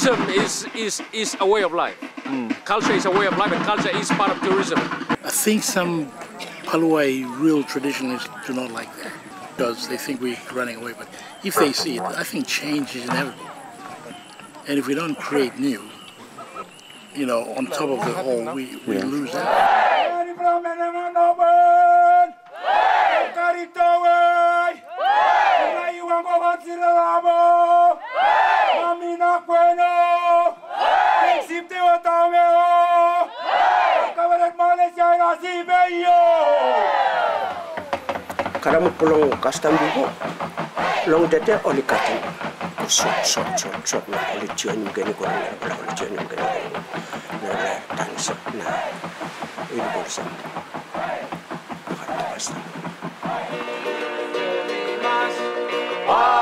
tourism is a way of life. Culture is a way of life, and culture is part of tourism. I think some Paluay real traditionalists do not like that because they think we're running away. But if they see it, I think change is inevitable. And if we don't create new, you know, on top of the old, we lose that. Caramukulong custom people, long data only cutting. Short na religion yung ganyan ko na wala religion yung ganyan ko na tanso na universal nakatapas na